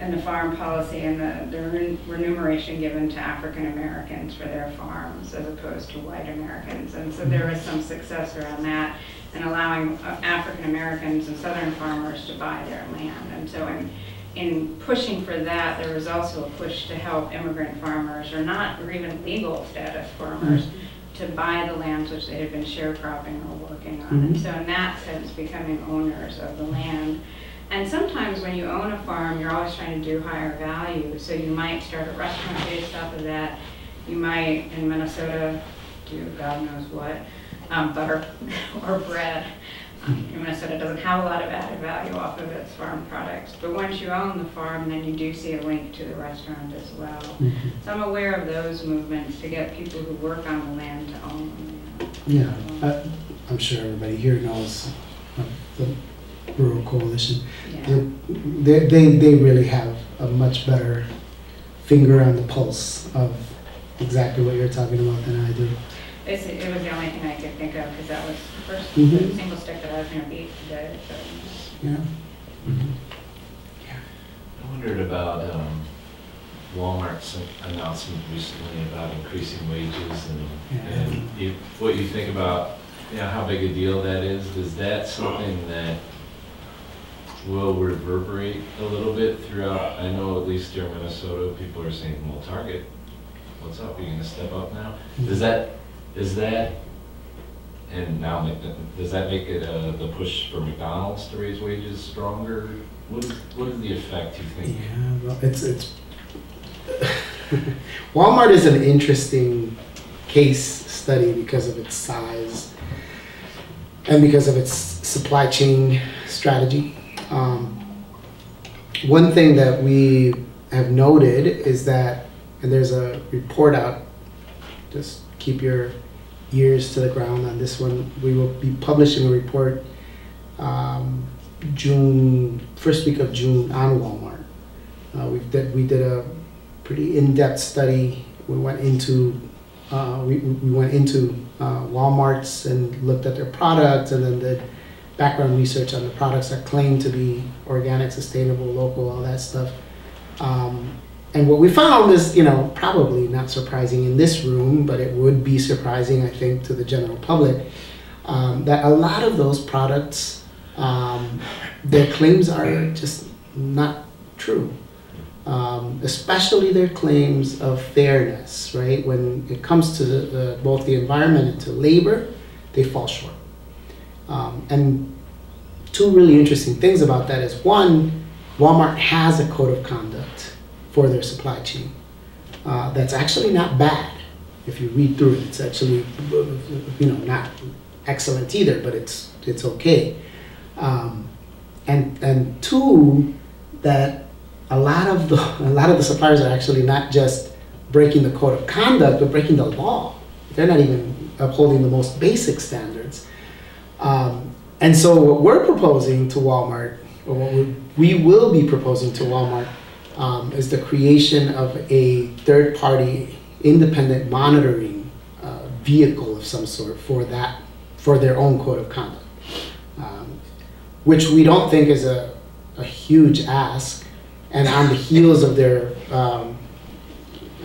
in the farm policy and the remuneration given to African Americans for their farms as opposed to white Americans. And so there was some success around that and allowing African Americans and Southern farmers to buy their land. And so in pushing for that, there was also a push to help immigrant farmers, or even legal status farmers, to buy the lands which they had been sharecropping or working on. And so in that sense, becoming owners of the land. And sometimes when you own a farm, you're always trying to do higher value. So you might start a restaurant based off of that. You might, in Minnesota, do God knows what, butter or bread. Minnesota doesn't have a lot of added value off of its farm products. But once you own the farm, then you do see a link to the restaurant as well. So I'm aware of those movements to get people who work on the land to own the land. Yeah, I'm sure everybody here knows the Rural Coalition. Yeah. They really have a much better finger on the pulse of exactly what you're talking about than I do. It was the only thing I could think of because that was the first single stick that I was going to beat today. So. Yeah. Yeah. I wondered about Walmart's announcement recently about increasing wages and what you think about how big a deal that is. Is that something that will reverberate a little bit throughout? I know at least here in Minnesota, people are saying, well, Target, what's up? Are you going to step up now? Does that make it the push for McDonald's to raise wages stronger? What is the effect, you think? Yeah, well, it's Walmart is an interesting case study because of its size and because of its supply chain strategy. One thing that we have noted is that, and there's a report out, just keep your ears to the ground on this one. We will be publishing a report first week of June on Walmart. We did a pretty in-depth study. We went into Walmart's and looked at their products, and then the background research on the products that claim to be organic, sustainable, local, all that stuff. And what we found is, probably not surprising in this room, but it would be surprising, I think, to the general public, that a lot of those products, their claims are just not true. Especially their claims of fairness, right? When it comes to both the environment and to labor, they fall short. And two really interesting things about that is, one, Walmart has a code of conduct for their supply chain that's actually not bad. If you read through it, it's actually not excellent either, but it's okay. And two, that a lot of the suppliers are actually not just breaking the code of conduct, but breaking the law. They're not even upholding the most basic standards. And so what we're proposing to Walmart, or what we will be proposing to Walmart, is the creation of a third-party independent monitoring vehicle of some sort for their own code of conduct, which we don't think is a huge ask. And on the heels of their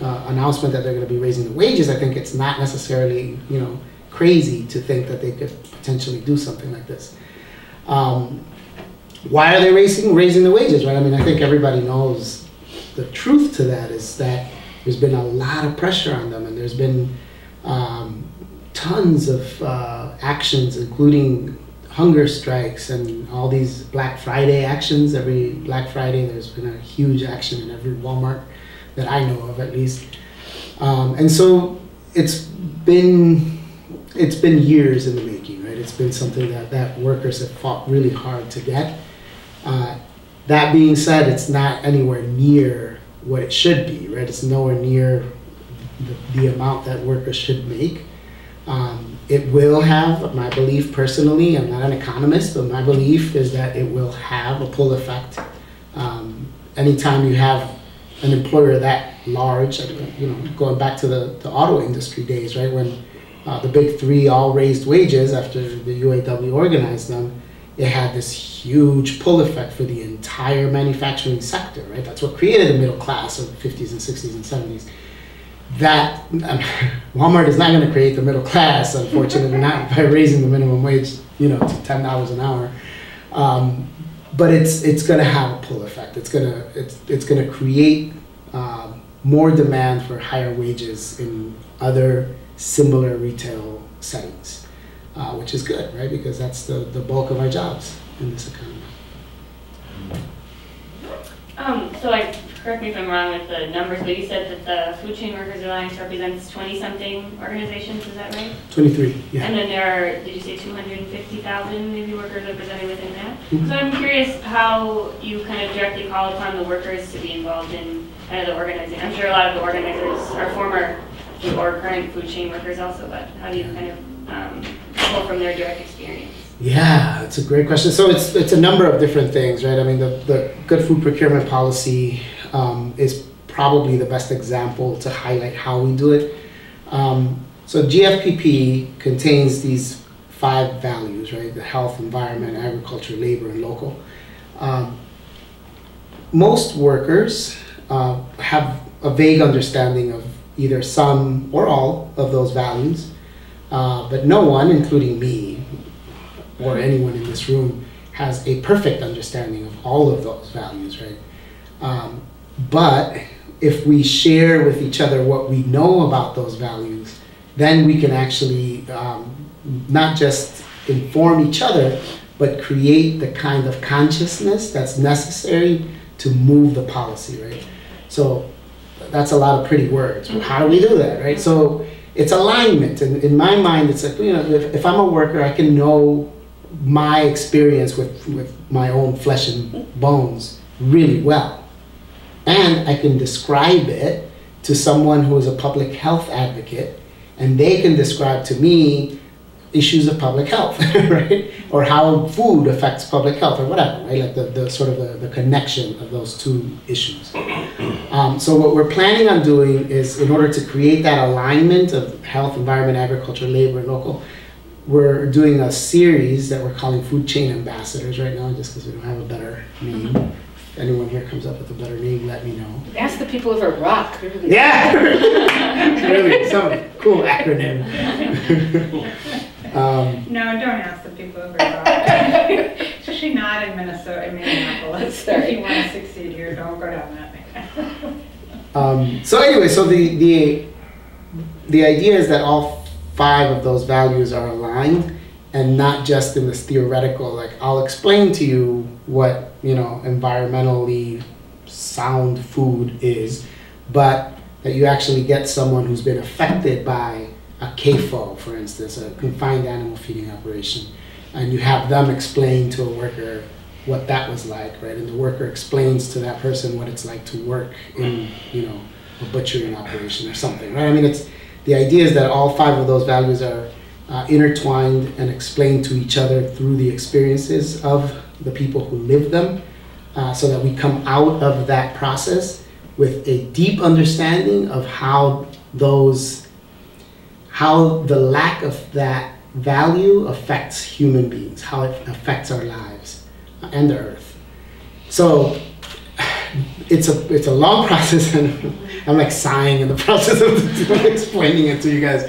announcement that they're going to be raising the wages, I think it's not necessarily, crazy to think that they could potentially do something like this. Why are they raising the wages, right? I mean, I think everybody knows the truth to that is that there's been a lot of pressure on them, and there's been tons of actions, including hunger strikes and all these Black Friday actions. Every Black Friday, there's been a huge action in every Walmart that I know of, at least. And so it's been years in the making, right? It's been something that workers have fought really hard to get. That being said, it's not anywhere near what it should be, right? It's nowhere near the amount that workers should make. It will have, my belief personally, I'm not an economist, but my belief is that it will have a pull effect. Anytime you have an employer that large, you know, going back to the auto industry days, right, when the big three all raised wages after the UAW organized them, it had this huge pull effect for the entire manufacturing sector, right? That's what created the middle class of the 50s and 60s and 70s. That, Walmart is not going to create the middle class, unfortunately, not by raising the minimum wage, you know, to $10 an hour. But it's going to have a pull effect. It's going to create more demand for higher wages in other similar retail settings, which is good, right? Because that's the bulk of our jobs in this economy. So correct me if I'm wrong with the numbers, but you said that the Food Chain Workers Alliance represents 20-something organizations, is that right? 23, yeah. And then there are, did you say 250,000 maybe workers represented within that? Mm-hmm. So I'm curious how you kind of directly call upon the workers to be involved in kind of the organizing. I'm sure a lot of the organizers are former or current food chain workers also, but how do you kind of pull from their direct experience? Yeah, it's a great question. So it's a number of different things, right? I mean, the good food procurement policy is probably the best example to highlight how we do it. So GFPP contains these 5 values, right? The health, environment, agriculture, labor, and local. Most workers have a vague understanding of either some or all of those values, but no one, including me, or anyone in this room, has a perfect understanding of all of those values, right? But if we share with each other what we know about those values, then we can actually not just inform each other, but create the kind of consciousness that's necessary to move the policy, right? So that's a lot of pretty words, but how do we do that, right? So it's alignment, and in my mind, it's like, you know, if I'm a worker, I can know my experience with my own flesh and bones really well. And I can describe it to someone who is a public health advocate, and they can describe to me issues of public health, right? Or how food affects public health or whatever, right? Like the sort of the connection of those two issues. So what we're planning on doing is, in order to create that alignment of health, environment, agriculture, labor, and local, we're doing a series that we're calling Food Chain Ambassadors right now, just because we don't have a better name. If anyone here comes up with a better name, let me know. Ask the people over Rock. Really. Yeah! Really, some cool acronym. No, don't ask the people over Rock. Especially not in Minnesota, in Minneapolis. Sorry. If you want to succeed here, don't go down that path. So anyway, so the idea is that all 5 of those values are aligned, and not just in this theoretical, like, I'll explain to you what, you know, environmentally sound food is, but that you actually get someone who's been affected by a CAFO, for instance, a confined animal feeding operation, and you have them explain to a worker what that was like, right? And the worker explains to that person what it's like to work in, you know, a butchering operation or something, right? I mean, it's, the idea is that all 5 of those values are intertwined and explained to each other through the experiences of the people who live them, so that we come out of that process with a deep understanding of how those, how the lack of that value affects human beings, how it affects our lives and the earth. So it's a long process, and I'm like sighing in the process of explaining it to you guys.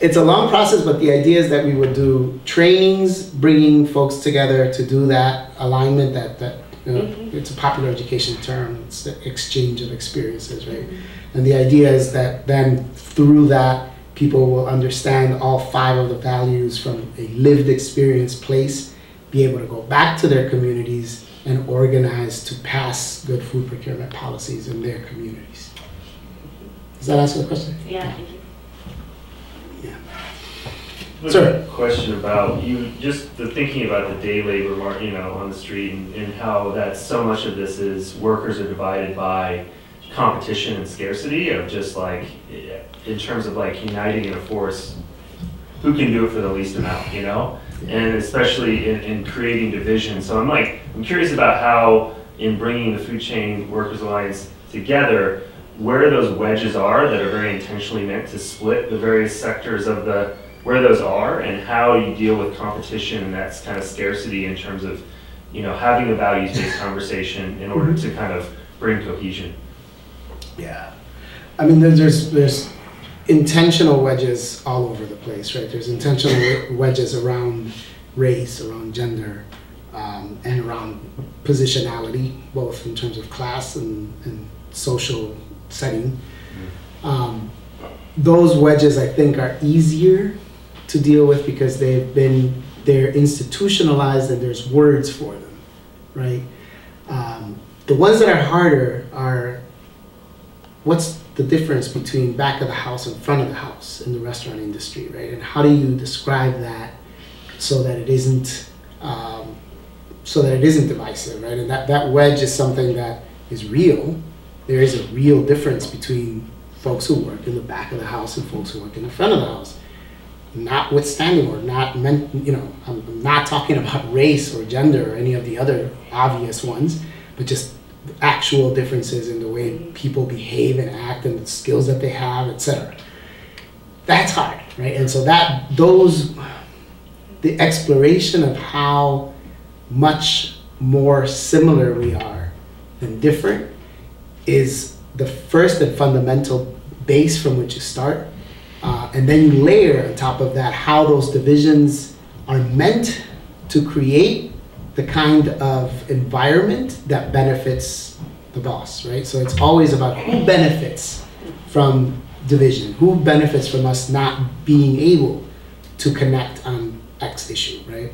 It's a long process, but the idea is that we would do trainings, bringing folks together to do that alignment, that you know, it's a popular education term, it's the exchange of experiences, right? And the idea is that then through that, people will understand all 5 of the values from a lived experience place, be able to go back to their communities and organize to pass good food procurement policies in their communities. Does that answer the question? Yeah, thank you. Yeah. Sir? Question about you, just the thinking about the day labor market, you know, on the street, and how that so much of this is workers are divided by competition and scarcity of just like, in terms of like uniting in a force who can do it for the least amount, you know? And especially in creating division. So I'm curious about how, in bringing the Food Chain Workers Alliance together, where those wedges are that are very intentionally meant to split the various sectors of the, where those are, and how you deal with competition and that's kind of scarcity in terms of, you know, having a values-based conversation in order to kind of bring cohesion. Yeah. I mean, there's intentional wedges all over the place, right? There's intentional wedges around race, around gender, and around positionality, both in terms of class and social setting. Those wedges, I think, are easier to deal with because they're institutionalized and there's words for them, right? The ones that are harder are, what's the difference between back of the house and front of the house in the restaurant industry, right? And how do you describe that so that it isn't divisive, right? And that wedge is something that is real. There is a real difference between folks who work in the back of the house and folks who work in the front of the house. Notwithstanding, or not meant, you know, I'm not talking about race or gender or any of the other obvious ones, but just actual differences in the way people behave and act and the skills that they have, etc. That's hard, right? And so the exploration of how much more similar we are than different is the first and fundamental base from which you start. And then you layer on top of that how those divisions are meant to create the kind of environment that benefits the boss, right? So it's always about who benefits from division, who benefits from us not being able to connect on X issue, right?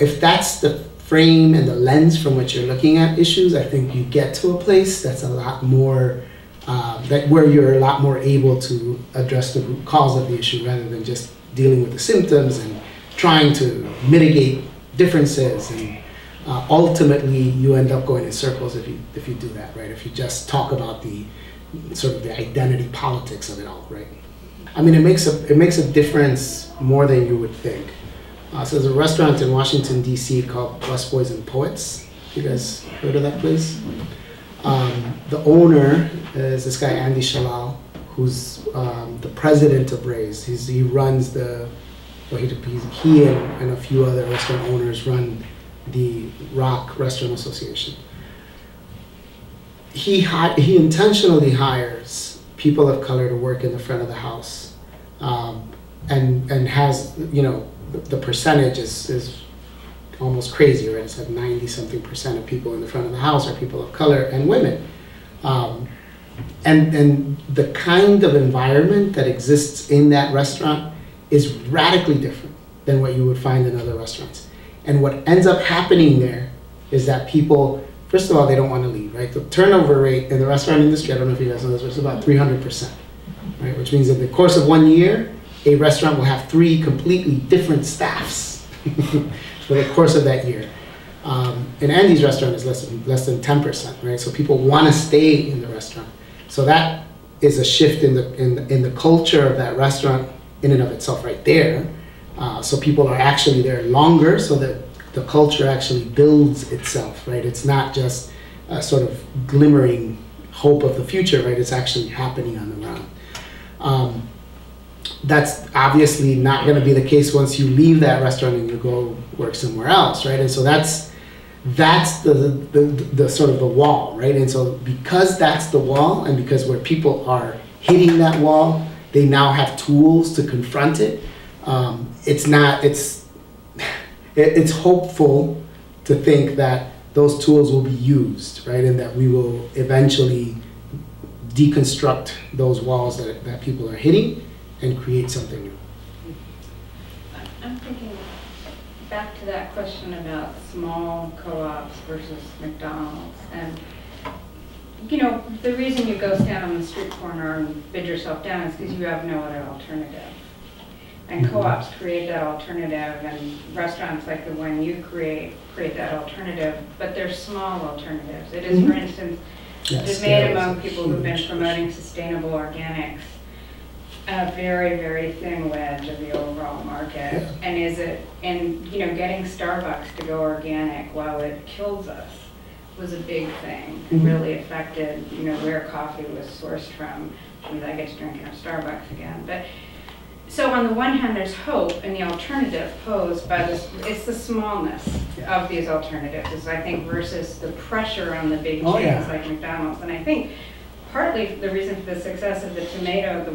If that's the frame and the lens from which you're looking at issues, I think you get to a place that's a lot more, where you're a lot more able to address the root cause of the issue rather than just dealing with the symptoms and trying to mitigate differences, and ultimately you end up going in circles if you do that, right? If you just talk about the sort of the identity politics of it all, right? I mean, it makes a difference more than you would think. So there's a restaurant in Washington D.C. called Busboys and Poets. You guys heard of that place? The owner is this guy Andy Shalal, who's the president of RAISE. He runs the He and a few other restaurant owners run the Rock Restaurant Association. He intentionally hires people of color to work in the front of the house, and has, you know, the percentage is almost crazy, right? It's like 90-something% of people in the front of the house are people of color and women, and the kind of environment that exists in that restaurant is radically different than what you would find in other restaurants. And what ends up happening there is that people, first of all, they don't want to leave, right? The turnover rate in the restaurant industry, I don't know if you guys know this, but it's about 300%, right? Which means in the course of 1 year, a restaurant will have 3 completely different staffs for the course of that year. And Andy's restaurant is less than 10%, right? So people want to stay in the restaurant. So that is a shift in the culture of that restaurant in and of itself right there. So people are actually there longer, so that the culture actually builds itself, right? It's not just a sort of glimmering hope of the future, right? It's actually happening on the ground. That's obviously not gonna be the case once you leave that restaurant and you go work somewhere else, right? And so that's the sort of the wall, right? And so because that's the wall, and because where people are hitting that wall, they now have tools to confront it. It's hopeful to think that those tools will be used, right? And that we will eventually deconstruct those walls that people are hitting and create something new. I'm thinking back to that question about small co-ops versus McDonald's. And you know, the reason you go stand on the street corner and bid yourself down is because you have no other alternative. And co-ops create that alternative, and restaurants like the one you create that alternative, but they're small alternatives. It is, for instance, debate among people who've been promoting sustainable organics a very, very thin wedge of the overall market. Yeah. And is it, and you know, getting Starbucks to go organic while it kills us was a big thing, and really affected, you know, where coffee was sourced from. Geez, I get to drink out of Starbucks again. But so on the one hand, there's hope and the alternative posed by this, it's the smallness of these alternatives, is, I think, versus the pressure on the big chains like McDonald's. And I think partly the reason for the success of the tomato, the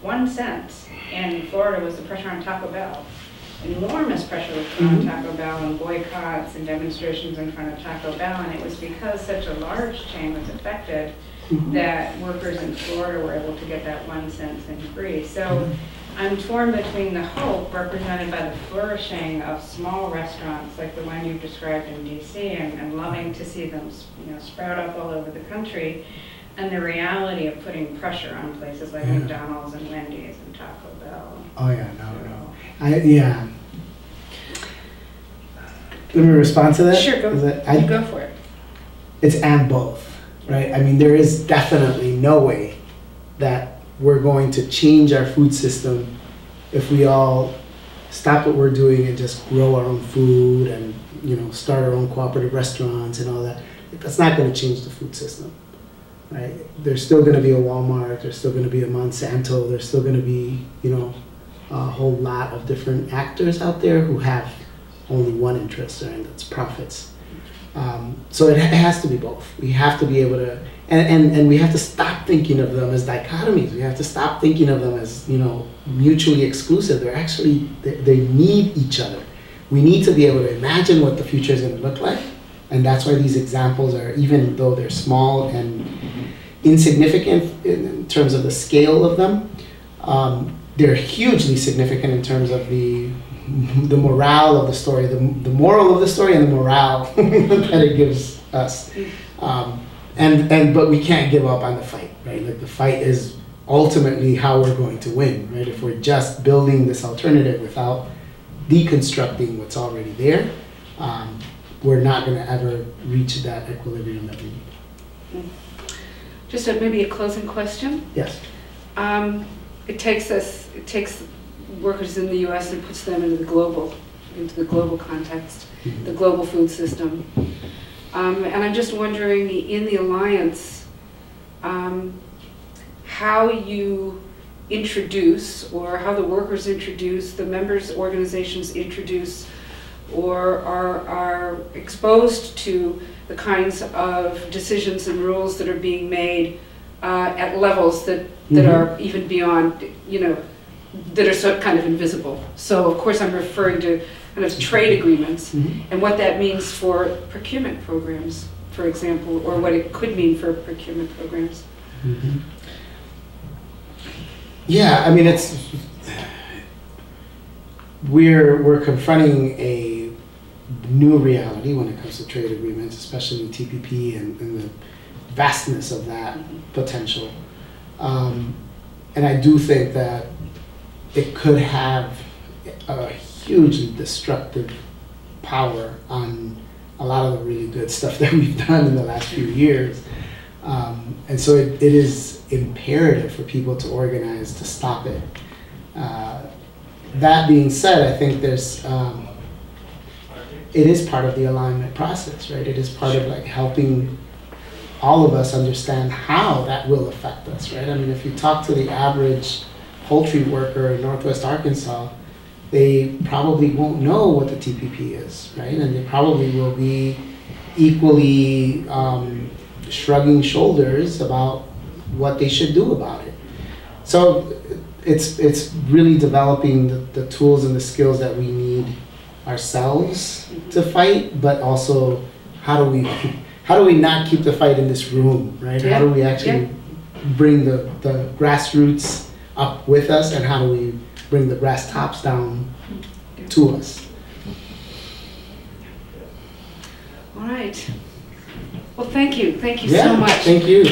one cent in Florida, was the pressure on Taco Bell. Enormous pressure was put on Taco Bell, and boycotts and demonstrations in front of Taco Bell, and it was because such a large chain was affected that workers in Florida were able to get that 1 cent and free. So I'm torn between the hope represented by the flourishing of small restaurants like the one you described in DC, and loving to see them, you know, sprout up all over the country, and the reality of putting pressure on places like McDonald's and Wendy's and Taco Bell. Oh yeah, no. Let me respond to that. Sure, go for it. It's and both, right? I mean, there is definitely no way that we're going to change our food system if we all stop what we're doing and just grow our own food and, you know, start our own cooperative restaurants and all that. That's not going to change the food system. Right? There's still going to be a Walmart, there's still going to be a Monsanto, there's still going to be, you know, a whole lot of different actors out there who have only one interest, and that's profits. So it has to be both. We have to be able to, and we have to stop thinking of them as dichotomies. We have to stop thinking of them as, you know, mutually exclusive. They're actually, they need each other. We need to be able to imagine what the future is going to look like. And that's why these examples are, even though they're small and insignificant in terms of the scale of them, they're hugely significant in terms of the morale of the story, the moral of the story, and the morale that it gives us. But we can't give up on the fight, right? Like, the fight is ultimately how we're going to win, right? If we're just building this alternative without deconstructing what's already there, we're not going to ever reach that equilibrium that we need. Just maybe a closing question. Yes. It takes workers in the U.S. and puts them into the global context, the global food system. And I'm just wondering, in the alliance, how you introduce, or how the workers introduce, the members' organizations introduce, or are exposed to the kinds of decisions and rules that are being made at levels that are even beyond, you know, that are so kind of invisible. So of course I'm referring to kind of trade agreements and what that means for procurement programs, for example, or what it could mean for procurement programs. Yeah, I mean, it's, we're confronting a new reality when it comes to trade agreements, especially TPP and the vastness of that potential. And I do think that it could have a hugely destructive power on a lot of the really good stuff that we've done in the last few years. And so it is imperative for people to organize to stop it. That being said, I think there's it is part of the alignment process, right? It is part of, like, helping all of us understand how that will affect us, right? I mean, if you talk to the average poultry worker in Northwest Arkansas, they probably won't know what the TPP is, right? And they probably will be equally shrugging shoulders about what they should do about it. So it's really developing the tools and the skills that we need ourselves to fight, but also how do we not keep the fight in this room, right? Yeah. How do we actually bring the grassroots up with us, and how do we bring the grass tops down to us? All right. Well, thank you. Thank you so much. Thank you.